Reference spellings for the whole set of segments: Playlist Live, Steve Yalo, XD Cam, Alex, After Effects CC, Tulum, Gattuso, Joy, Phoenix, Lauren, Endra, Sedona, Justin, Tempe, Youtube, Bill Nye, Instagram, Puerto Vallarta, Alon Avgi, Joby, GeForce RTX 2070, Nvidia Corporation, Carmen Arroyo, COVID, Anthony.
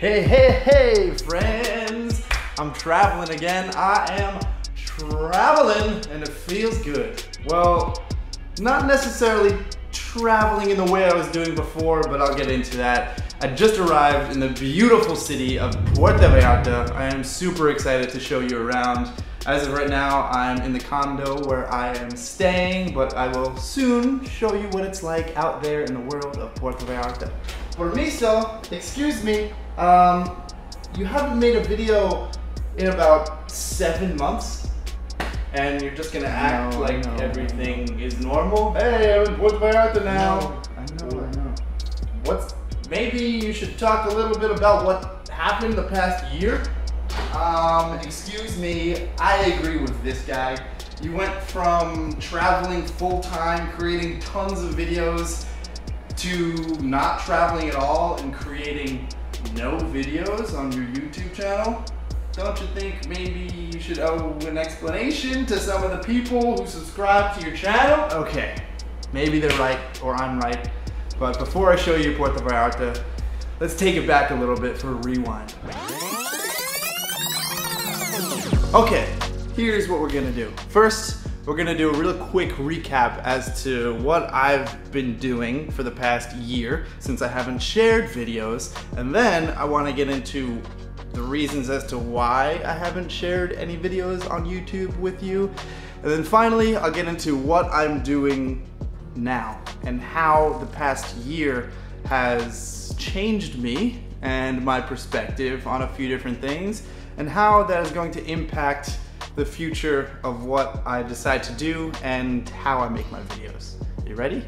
Hey, hey, hey, friends. I'm traveling again. I am traveling and it feels good. Well, not necessarily traveling in the way I was doing before, but I'll get into that. I just arrived in the beautiful city of Puerto Vallarta. I am super excited to show you around. As of right now, I'm in the condo where I am staying, but I will soon show you what it's like out there in the world of Puerto Vallarta. Permiso, excuse me, you haven't made a video in about 7 months, and you're just gonna act like everything is normal? Hey, I'm in Puerto Vallarta now. I know. Maybe you should talk a little bit about what happened the past year? Excuse me, I agree with this guy. You went from traveling full-time, creating tons of videos, to not traveling at all and creating no videos on your YouTube channel. Don't you think maybe you should owe an explanation to some of the people who subscribe to your channel? Okay, maybe they're right or I'm right, but before I show you Puerto Vallarta, let's take it back a little bit for a rewind. Okay, here's what we're gonna do. First, we're gonna do a real quick recap as to what I've been doing for the past year since I haven't shared videos. And then I wanna get into the reasons as to why I haven't shared any videos on YouTube with you. And then finally, I'll get into what I'm doing now and how the past year has changed me and my perspective on a few different things and how that is going to impact the future of what I decide to do and how I make my videos. You ready?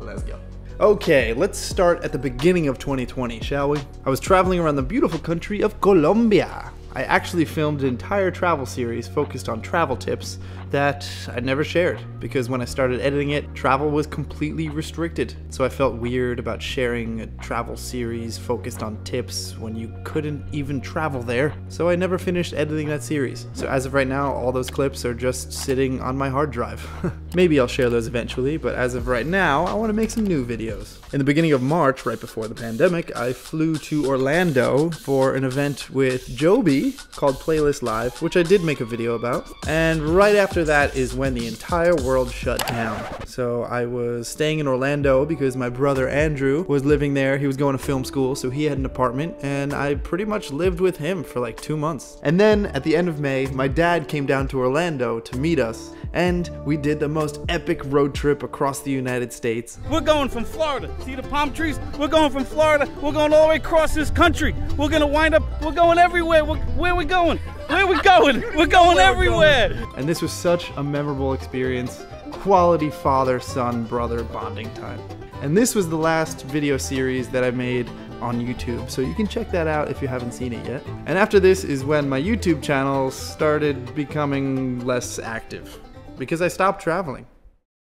Let's go. Okay, let's start at the beginning of 2020, shall we? I was traveling around the beautiful country of Colombia. I actually filmed an entire travel series focused on travel tips that I never shared because when I started editing it, travel was completely restricted. So I felt weird about sharing a travel series focused on tips when you couldn't even travel there. So I never finished editing that series. So as of right now, all those clips are just sitting on my hard drive. Maybe I'll share those eventually, but as of right now, I want to make some new videos. In the beginning of March, right before the pandemic, I flew to Orlando for an event with Joby called Playlist Live, which I did make a video about. And right after that is when the entire world shut down. So I was staying in Orlando because my brother Andrew was living there. He was going to film school, so he had an apartment and I pretty much lived with him for like 2 months. And then at the end of May, my dad came down to Orlando to meet us and we did the most epic road trip across the United States. We're going from Florida, see the palm trees? We're going from Florida, we're going all the way across this country. We're gonna wind up, we're going everywhere. Where are we going? Where are we going? We're going everywhere! And this was such a memorable experience. Quality father, son, brother bonding time. And this was the last video series that I made on YouTube, so you can check that out if you haven't seen it yet. And after this is when my YouTube channel started becoming less active because I stopped traveling.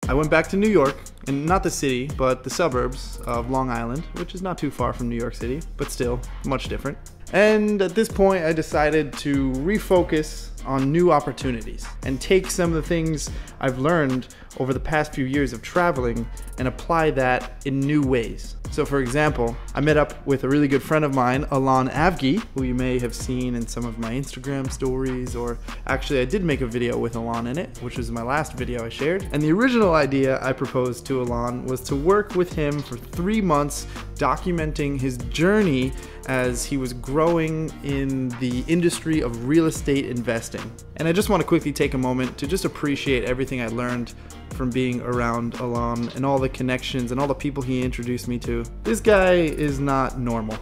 I went back to New York, and not the city, but the suburbs of Long Island, which is not too far from New York City, but still much different. And at this point, I decided to refocus on new opportunities and take some of the things I've learned over the past few years of traveling and apply that in new ways. So for example, I met up with a really good friend of mine, Alon Avgi, who you may have seen in some of my Instagram stories, or actually I did make a video with Alon in it, which was my last video I shared. And the original idea I proposed to Alon was to work with him for 3 months, documenting his journey as he was growing in the industry of real estate investing. And I just want to quickly take a moment to just appreciate everything I learned from being around Alon and all the connections and all the people he introduced me to. This guy is not normal,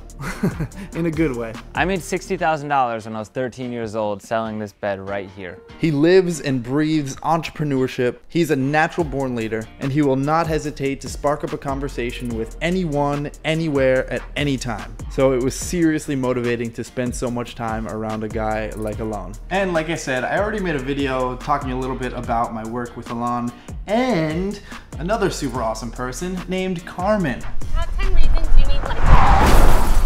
in a good way. I made $60,000 when I was 13 years old selling this bed right here. He lives and breathes entrepreneurship. He's a natural born leader and he will not hesitate to spark up a conversation with anyone, anywhere, at any time. So it was seriously motivating to spend so much time around a guy like Alon. And like I said, I already made a video talking a little bit about my work with Alon and another super awesome person named Carmen. Top 10 reasons you need life.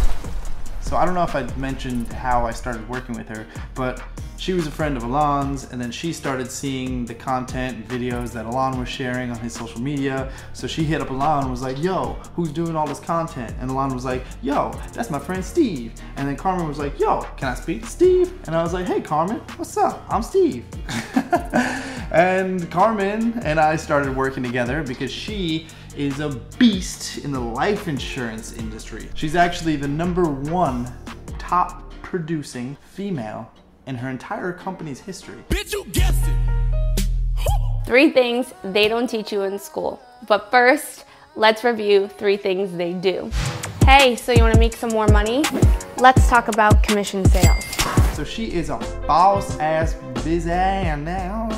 So I don't know if I mentioned how I started working with her, but She was a friend of Alon's, and then she started seeing the content and videos that Alon was sharing on his social media. So she hit up Alon and was like, yo, who's doing all this content? And Alon was like, yo, that's my friend Steve. And then Carmen was like, yo, can I speak to Steve? And I was like, hey Carmen, what's up? I'm Steve. And Carmen and I started working together because she is a beast in the life insurance industry. She's actually the #1 top producing female in her entire company's history. Bitch, you guessed it. Three things they don't teach you in school. But first, let's review 3 things they do. Hey, so you wanna make some more money? Let's talk about commission sales. So she is a boss ass biz now.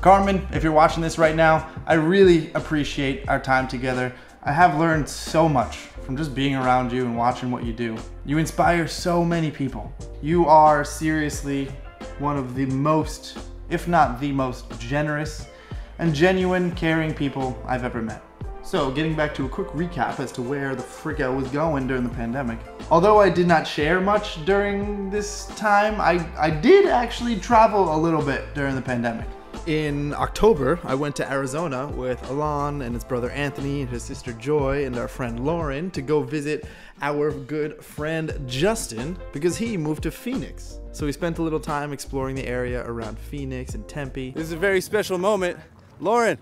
Carmen, if you're watching this right now, I really appreciate our time together. I have learned so much from just being around you and watching what you do. You inspire so many people. You are seriously one of the most, if not the most generous and genuine, caring people I've ever met. So getting back to a quick recap as to where the frick I was going during the pandemic. Although I did not share much during this time, I did actually travel a little bit during the pandemic. In October, I went to Arizona with Alon and his brother Anthony and his sister Joy and our friend Lauren to go visit our good friend Justin because he moved to Phoenix. So we spent a little time exploring the area around Phoenix and Tempe. This is a very special moment. Lauren,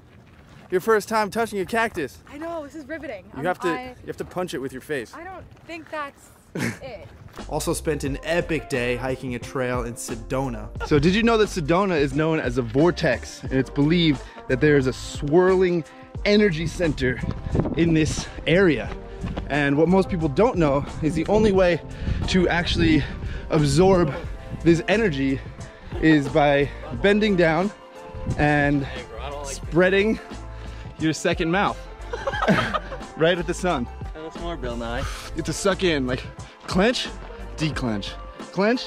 your first time touching a cactus. I know, this is riveting. You have to punch it with your face. I don't think that's it. Also spent an epic day hiking a trail in Sedona. So did you know that Sedona is known as a vortex? And it's believed that there is a swirling energy center in this area. And what most people don't know is the only way to actually absorb this energy is by bending down and spreading your second mouth right at the sun. That's more Bill Nye. You have to suck in, like clench, declench, clench,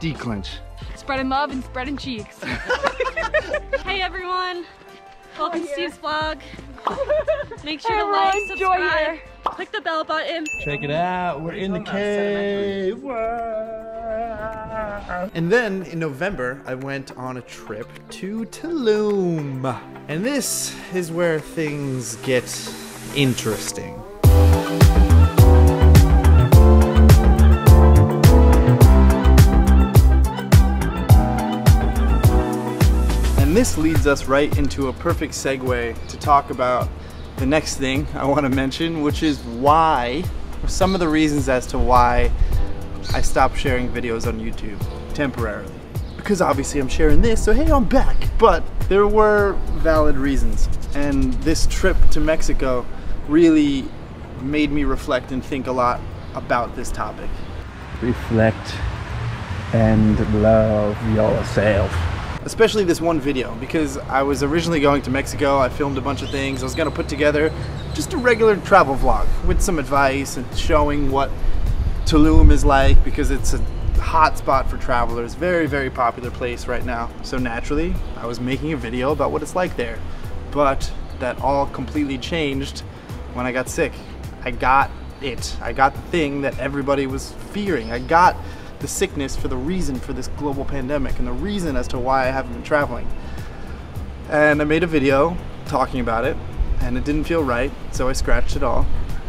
declench. Spreading love and spreading cheeks. Hey everyone, welcome to Steve's vlog. Make sure to like, subscribe, click the bell button. Check it out, we're in the cave. And then in November, I went on a trip to Tulum. And this is where things get interesting. This leads us right into a perfect segue to talk about the next thing I want to mention, which is why, or some of the reasons as to why I stopped sharing videos on YouTube temporarily. Because obviously I'm sharing this, so hey, I'm back. But there were valid reasons. And this trip to Mexico really made me reflect and think a lot about this topic. Reflect and love yourself. Especially this one video, because I was originally going to Mexico, I filmed a bunch of things, I was gonna put together just a regular travel vlog with some advice and showing what Tulum is like, because it's a hot spot for travelers, very, very popular place right now. So naturally, I was making a video about what it's like there, but that all completely changed when I got sick. I got it. I got the thing that everybody was fearing. I got the sickness for the reason for this global pandemic and the reason as to why I haven't been traveling. And I made a video talking about it and it didn't feel right, so I scratched it all.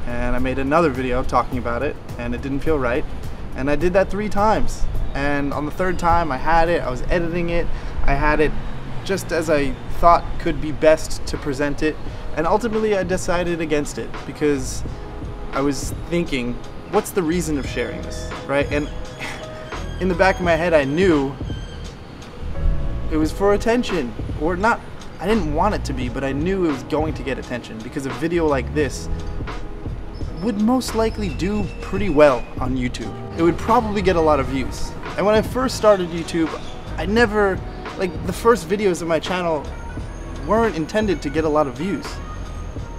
And I made another video talking about it and it didn't feel right. And I did that 3 times. And on the 3rd time I had it, I was editing it, I had it just as I thought could be best to present it. And ultimately I decided against it because I was thinking, what's the reason of sharing this, right? And in the back of my head, I knew it was for attention, or not, I didn't want it to be, but I knew it was going to get attention because a video like this would most likely do pretty well on YouTube. It would probably get a lot of views. And when I first started YouTube, I never, like the first videos of my channel weren't intended to get a lot of views.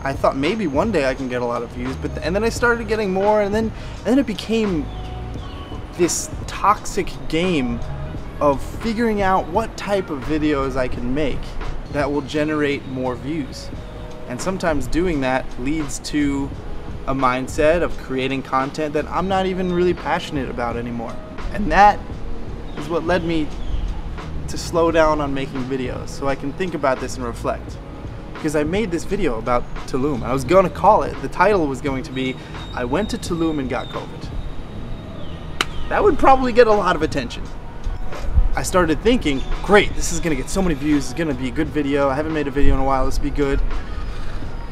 I thought maybe one day I can get a lot of views, but, and then I started getting more, and then it became this toxic game of figuring out what type of videos I can make that will generate more views. And sometimes doing that leads to a mindset of creating content that I'm not even really passionate about anymore. And that is what led me to slow down on making videos so I can think about this and reflect. Because I made this video about Tulum. I was gonna call it, the title was going to be, I went to Tulum and got COVID. That would probably get a lot of attention. I started thinking, great, this is gonna get so many views, it's gonna be a good video, I haven't made a video in a while, this will be good.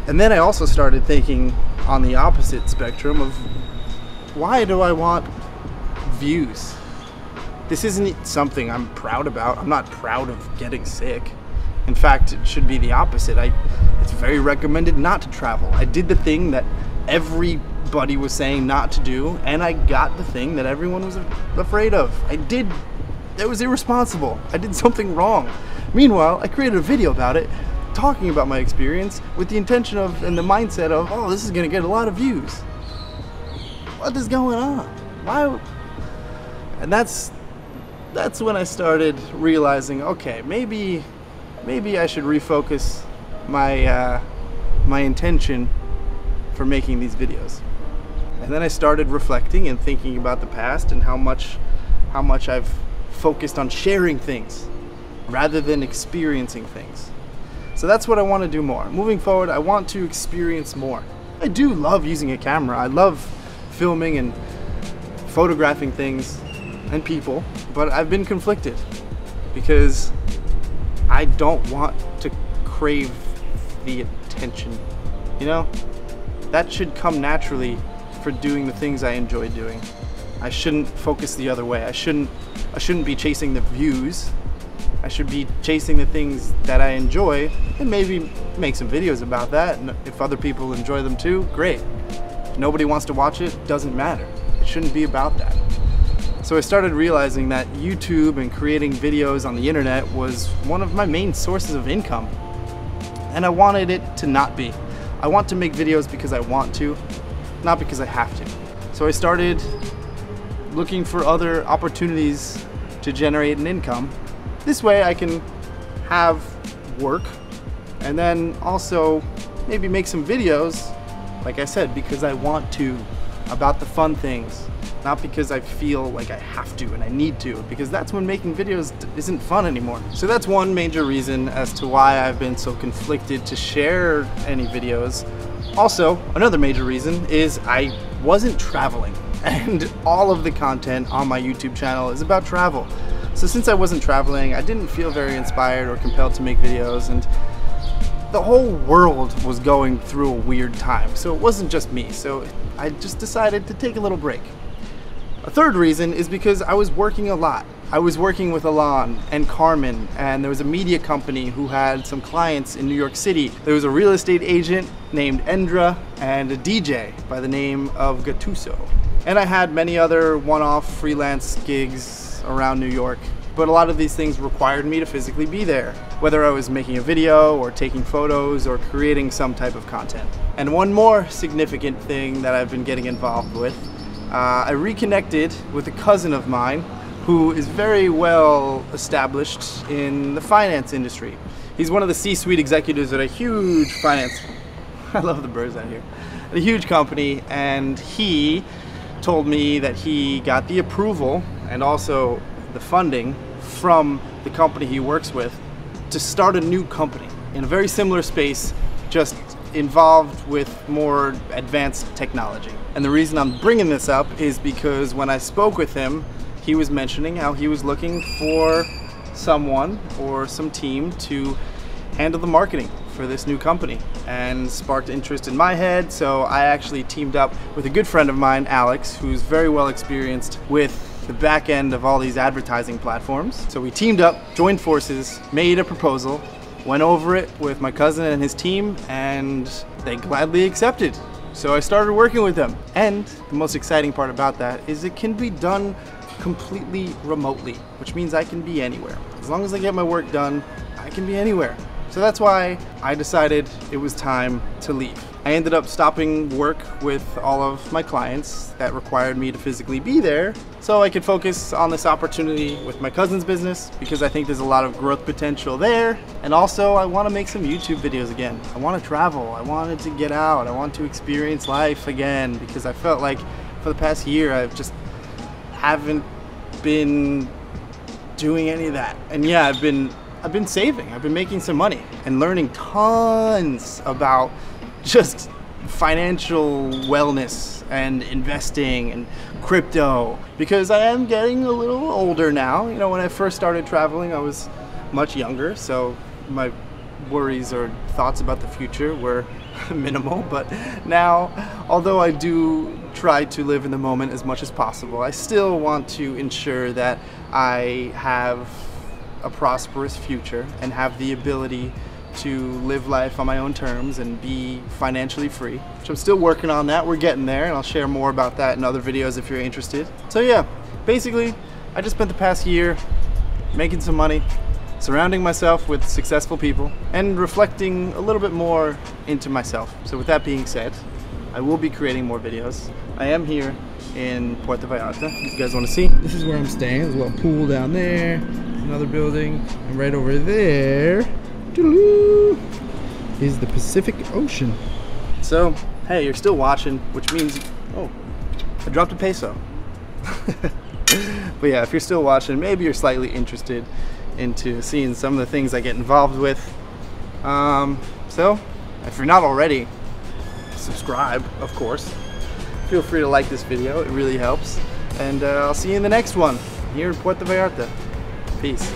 And then I also started thinking on the opposite spectrum of, why do I want views? This isn't something I'm proud about. I'm not proud of getting sick. In fact, it should be the opposite. It's very recommended not to travel. I did the thing that everybody was saying not to do, and I got the thing that everyone was afraid of. That was irresponsible. I did something wrong. Meanwhile, I created a video about it, talking about my experience with the intention of, and the mindset of, oh, this is gonna get a lot of views. What is going on? Why? And that's when I started realizing, okay, maybe I should refocus my my intention for making these videos. And then I started reflecting and thinking about the past and how much I've focused on sharing things rather than experiencing things. So that's what I want to do more. Moving forward, I want to experience more. I do love using a camera. I love filming and photographing things and people, but I've been conflicted because I don't want to crave the attention, you know? That should come naturally for doing the things I enjoy doing. I shouldn't focus the other way. I shouldn't be chasing the views. I should be chasing the things that I enjoy and maybe make some videos about that. And if other people enjoy them too, great. If nobody wants to watch it, doesn't matter. It shouldn't be about that. So I started realizing that YouTube and creating videos on the internet was one of my main sources of income. And I wanted it to not be. I want to make videos because I want to, not because I have to. So I started looking for other opportunities to generate an income. This way I can have work and then also maybe make some videos, like I said, because I want to, about the fun things. Not because I feel like I have to and I need to, because that's when making videos isn't fun anymore. So that's one major reason as to why I've been so conflicted to share any videos. Also, another major reason is I wasn't traveling, and all of the content on my YouTube channel is about travel. So since I wasn't traveling, I didn't feel very inspired or compelled to make videos, and the whole world was going through a weird time. So it wasn't just me. So I just decided to take a little break. A third reason is because I was working a lot. I was working with Alon and Carmen, and there was a media company who had some clients in New York City. There was a real estate agent named Endra and a DJ by the name of Gattuso. And I had many other one-off freelance gigs around New York, but a lot of these things required me to physically be there, whether I was making a video or taking photos or creating some type of content. And one more significant thing that I've been getting involved with, I reconnected with a cousin of mine who is very well established in the finance industry. He's one of the C-suite executives at a huge finance, I love the birds out here, a huge company, and he told me that he got the approval and also the funding from the company he works with to start a new company in a very similar space, just involved with more advanced technology. And the reason I'm bringing this up is because when I spoke with him, he was mentioning how he was looking for someone or some team to handle the marketing for this new company, and sparked interest in my head. So I actually teamed up with a good friend of mine, Alex, who's very well experienced with the back end of all these advertising platforms. So we teamed up, joined forces, made a proposal, went over it with my cousin and his team, and they gladly accepted. So I started working with them. And the most exciting part about that is it can be done completely remotely, which means I can be anywhere. As long as I get my work done, I can be anywhere. So that's why I decided it was time to leave. I ended up stopping work with all of my clients that required me to physically be there so I could focus on this opportunity with my cousin's business, because I think there's a lot of growth potential there. And also I want to make some YouTube videos again. I want to travel. I wanted to get out. I want to experience life again, because I felt like for the past year I just haven't been doing any of that. And yeah, I've been saving, I've been making some money and learning tons about just financial wellness and investing and crypto, because I am getting a little older now. You know, when I first started traveling, I was much younger, so my worries or thoughts about the future were minimal. But now, although I do try to live in the moment as much as possible, I still want to ensure that I have a prosperous future and have the ability to live life on my own terms and be financially free, which I'm still working on. That we're getting there, and I'll share more about that in other videos if you're interested. So yeah, basically I just spent the past year making some money, surrounding myself with successful people, and reflecting a little bit more into myself. So with that being said, I will be creating more videos. I am here in Puerto Vallarta, if you guys want to see. This is where I'm staying. There's a little pool down there, another building, and right over there is the Pacific Ocean. So, hey, you're still watching, which means, oh, I dropped a peso. But yeah, if you're still watching, maybe you're slightly interested into seeing some of the things I get involved with. So, if you're not already, subscribe, of course. Feel free to like this video, it really helps. And I'll see you in the next one, here in Puerto Vallarta. Peace.